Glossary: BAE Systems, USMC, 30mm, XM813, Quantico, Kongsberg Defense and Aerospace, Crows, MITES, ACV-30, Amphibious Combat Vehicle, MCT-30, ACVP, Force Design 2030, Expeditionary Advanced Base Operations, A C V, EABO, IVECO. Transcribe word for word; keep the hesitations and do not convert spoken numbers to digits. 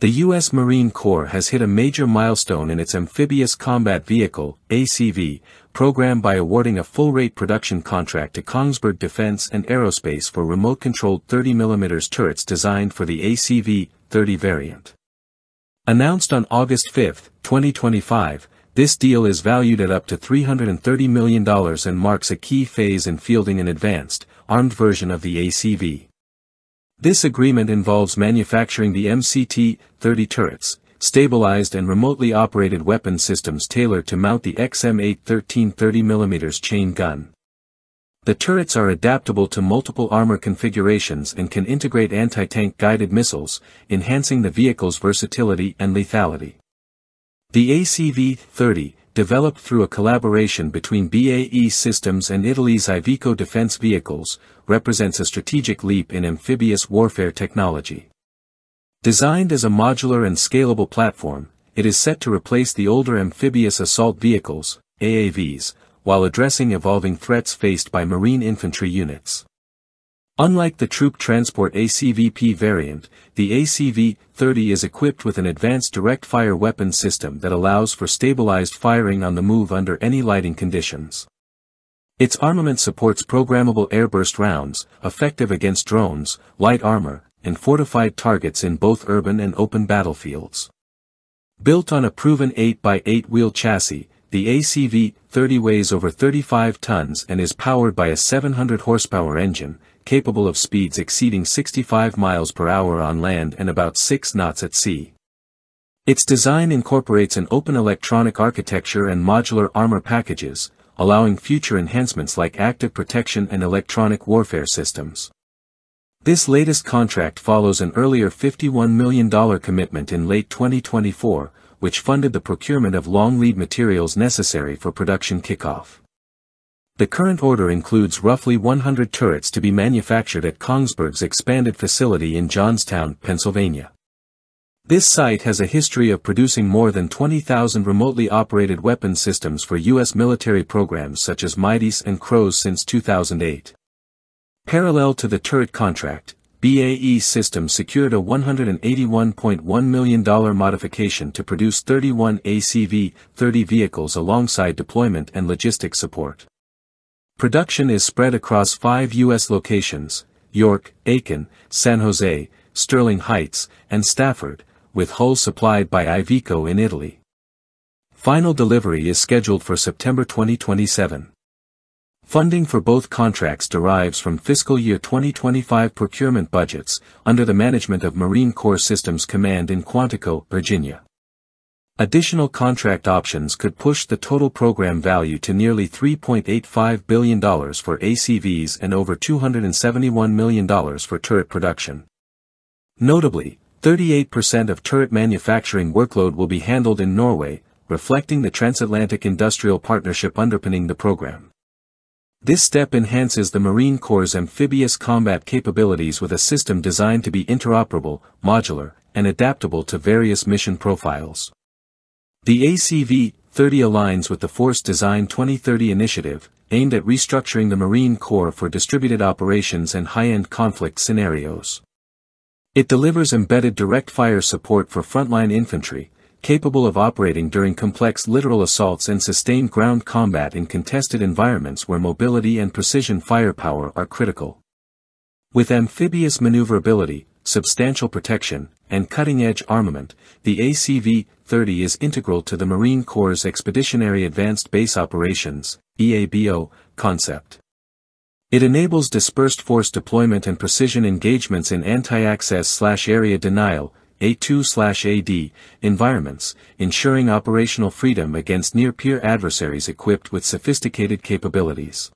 The U S Marine Corps has hit a major milestone in its Amphibious Combat Vehicle, A C V, program by awarding a full-rate production contract to Kongsberg Defense and Aerospace for remote-controlled thirty millimeter turrets designed for the A C V thirty variant. Announced on August fifth, twenty twenty-five, this deal is valued at up to three hundred thirty million dollars and marks a key phase in fielding an advanced, armed version of the A C V. This agreement involves manufacturing the M C T thirty turrets, stabilized and remotely operated weapon systems tailored to mount the X M eight thirteen thirty millimeter chain gun. The turrets are adaptable to multiple armor configurations and can integrate anti-tank guided missiles, enhancing the vehicle's versatility and lethality. The A C V thirty, developed through a collaboration between B A E Systems and Italy's IVECO defense vehicles, represents a strategic leap in amphibious warfare technology. Designed as a modular and scalable platform, it is set to replace the older amphibious assault vehicles, A A Vs, while addressing evolving threats faced by marine infantry units. Unlike the troop transport A C V P variant, the A C V thirty is equipped with an advanced direct-fire weapon system that allows for stabilized firing on the move under any lighting conditions. Its armament supports programmable airburst rounds, effective against drones, light armor, and fortified targets in both urban and open battlefields. Built on a proven eight by eight wheel chassis, the A C V thirty weighs over thirty-five tons and is powered by a seven hundred horsepower engine, capable of speeds exceeding sixty-five miles per hour on land and about six knots at sea. Its design incorporates an open electronic architecture and modular armor packages, allowing future enhancements like active protection and electronic warfare systems. This latest contract follows an earlier fifty-one million dollars commitment in late twenty twenty-four, which funded the procurement of long lead materials necessary for production kickoff. The current order includes roughly one hundred turrets to be manufactured at Kongsberg's expanded facility in Johnstown, Pennsylvania. This site has a history of producing more than twenty thousand remotely operated weapon systems for U S military programs such as MITES and Crows since two thousand eight. Parallel to the turret contract, B A E Systems secured a one hundred eighty-one point one million dollars modification to produce thirty-one A C V thirty vehicles alongside deployment and logistics support. Production is spread across five U S locations, York, Aiken, San Jose, Sterling Heights, and Stafford, with hulls supplied by IVECO in Italy. Final delivery is scheduled for September twenty twenty-seven. Funding for both contracts derives from fiscal year twenty twenty-five procurement budgets, under the management of Marine Corps Systems Command in Quantico, Virginia. Additional contract options could push the total program value to nearly three point eight five billion dollars for A C Vs and over two hundred seventy-one million dollars for turret production. Notably, thirty-eight percent of turret manufacturing workload will be handled in Norway, reflecting the transatlantic industrial partnership underpinning the program. This step enhances the Marine Corps' amphibious combat capabilities with a system designed to be interoperable, modular, and adaptable to various mission profiles. The A C V thirty aligns with the Force Design twenty thirty initiative, aimed at restructuring the Marine Corps for distributed operations and high-end conflict scenarios. It delivers embedded direct-fire support for frontline infantry, capable of operating during complex littoral assaults and sustained ground combat in contested environments where mobility and precision firepower are critical. With amphibious maneuverability, substantial protection, and cutting-edge armament, the A C V thirty is integral to the Marine Corps' Expeditionary Advanced Base Operations (E A B O) concept. It enables dispersed force deployment and precision engagements in anti-access/area denial (A two A D) environments, ensuring operational freedom against near-peer adversaries equipped with sophisticated capabilities.